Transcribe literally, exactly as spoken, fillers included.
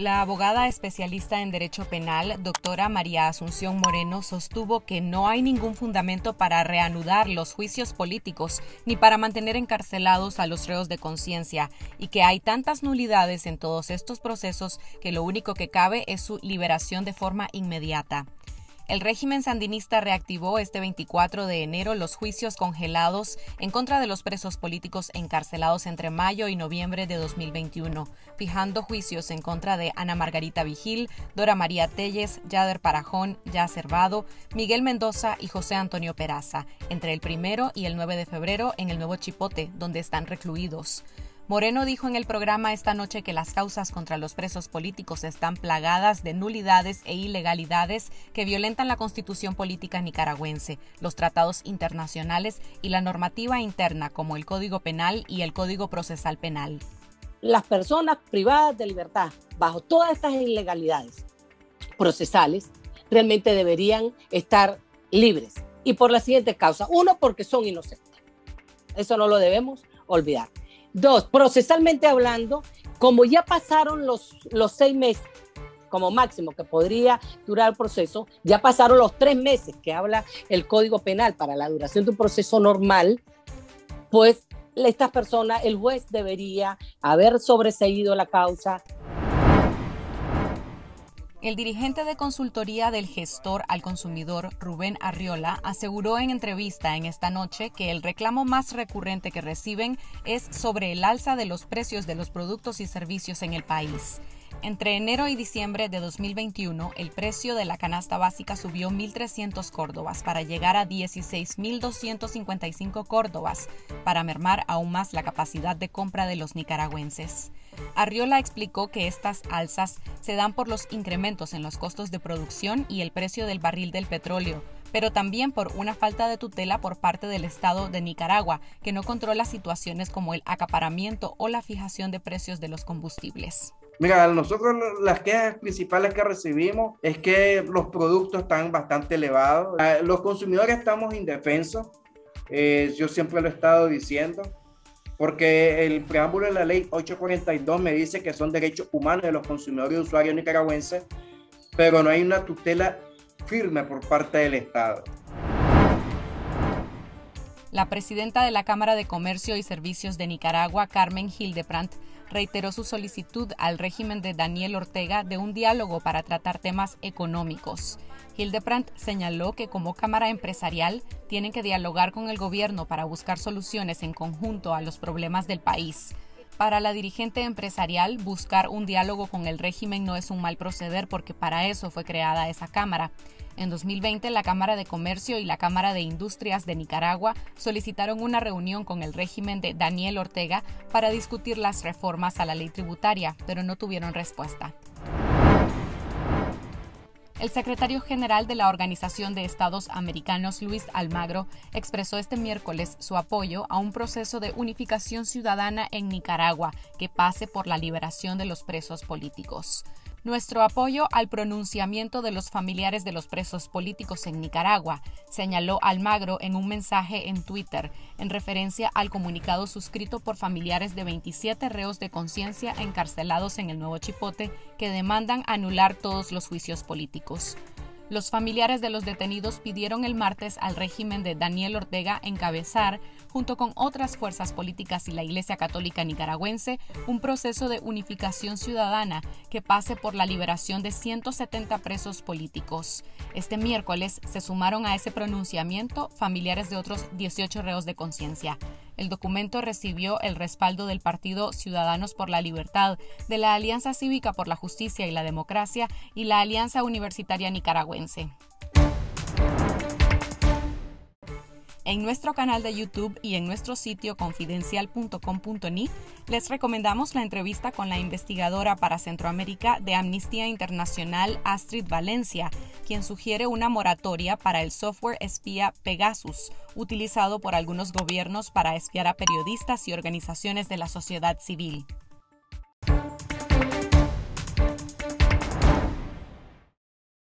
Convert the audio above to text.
La abogada especialista en Derecho Penal, doctora María Asunción Moreno, sostuvo que no hay ningún fundamento para reanudar los juicios políticos ni para mantener encarcelados a los reos de conciencia y que hay tantas nulidades en todos estos procesos que lo único que cabe es su liberación de forma inmediata. El régimen sandinista reactivó este veinticuatro de enero los juicios congelados en contra de los presos políticos encarcelados entre mayo y noviembre de dos mil veintiuno, fijando juicios en contra de Ana Margarita Vigil, Dora María Telles, Yader Parajón, Yasser Bado, Miguel Mendoza y José Antonio Peraza, entre el primero y el nueve de febrero en el Nuevo Chipote, donde están recluidos. Moreno dijo en el programa esta noche que las causas contra los presos políticos están plagadas de nulidades e ilegalidades que violentan la Constitución política nicaragüense, los tratados internacionales y la normativa interna como el Código Penal y el Código Procesal Penal. Las personas privadas de libertad bajo todas estas ilegalidades procesales realmente deberían estar libres y por las siguientes causas. Uno, porque son inocentes. Eso no lo debemos olvidar. Dos, procesalmente hablando, como ya pasaron los, los seis meses, como máximo que podría durar el proceso, ya pasaron los tres meses que habla el Código Penal para la duración de un proceso normal, pues estas personas, el juez debería haber sobreseído la causa. El dirigente de consultoría del gestor al consumidor, Rubén Arriola, aseguró en entrevista en esta noche que el reclamo más recurrente que reciben es sobre el alza de los precios de los productos y servicios en el país. Entre enero y diciembre de dos mil veintiuno, el precio de la canasta básica subió mil trescientos córdobas para llegar a dieciséis mil doscientos cincuenta y cinco córdobas, para mermar aún más la capacidad de compra de los nicaragüenses. Arriola explicó que estas alzas se dan por los incrementos en los costos de producción y el precio del barril del petróleo, pero también por una falta de tutela por parte del Estado de Nicaragua, que no controla situaciones como el acaparamiento o la fijación de precios de los combustibles. Mira, nosotros las quejas principales que recibimos es que los productos están bastante elevados. Los consumidores estamos indefensos, eh, yo siempre lo he estado diciendo, porque el preámbulo de la ley ocho cuarenta y dos me dice que son derechos humanos de los consumidores y usuarios nicaragüenses, pero no hay una tutela firme por parte del Estado. La presidenta de la Cámara de Comercio y Servicios de Nicaragua, Carmen Hildebrandt, reiteró su solicitud al régimen de Daniel Ortega de un diálogo para tratar temas económicos. Hildebrandt señaló que como Cámara Empresarial tienen que dialogar con el gobierno para buscar soluciones en conjunto a los problemas del país. Para la dirigente empresarial, buscar un diálogo con el régimen no es un mal proceder porque para eso fue creada esa Cámara. En dos mil veinte, la Cámara de Comercio y la Cámara de Industrias de Nicaragua solicitaron una reunión con el régimen de Daniel Ortega para discutir las reformas a la ley tributaria, pero no tuvieron respuesta. El secretario general de la Organización de Estados Americanos, Luis Almagro, expresó este miércoles su apoyo a un proceso de unificación ciudadana en Nicaragua que pase por la liberación de los presos políticos. Nuestro apoyo al pronunciamiento de los familiares de los presos políticos en Nicaragua, señaló Almagro en un mensaje en Twitter, en referencia al comunicado suscrito por familiares de veintisiete reos de conciencia encarcelados en el Nuevo Chipote que demandan anular todos los juicios políticos. Los familiares de los detenidos pidieron el martes al régimen de Daniel Ortega encabezar, junto con otras fuerzas políticas y la Iglesia Católica Nicaragüense, un proceso de unificación ciudadana que pase por la liberación de ciento setenta presos políticos. Este miércoles se sumaron a ese pronunciamiento familiares de otros dieciocho reos de conciencia. El documento recibió el respaldo del partido Ciudadanos por la Libertad, de la Alianza Cívica por la Justicia y la Democracia y la Alianza Universitaria Nicaragüense. En nuestro canal de YouTube y en nuestro sitio confidencial punto com punto ni les recomendamos la entrevista con la investigadora para Centroamérica de Amnistía Internacional, Astrid Valencia, quien sugiere una moratoria para el software espía Pegasus, utilizado por algunos gobiernos para espiar a periodistas y organizaciones de la sociedad civil.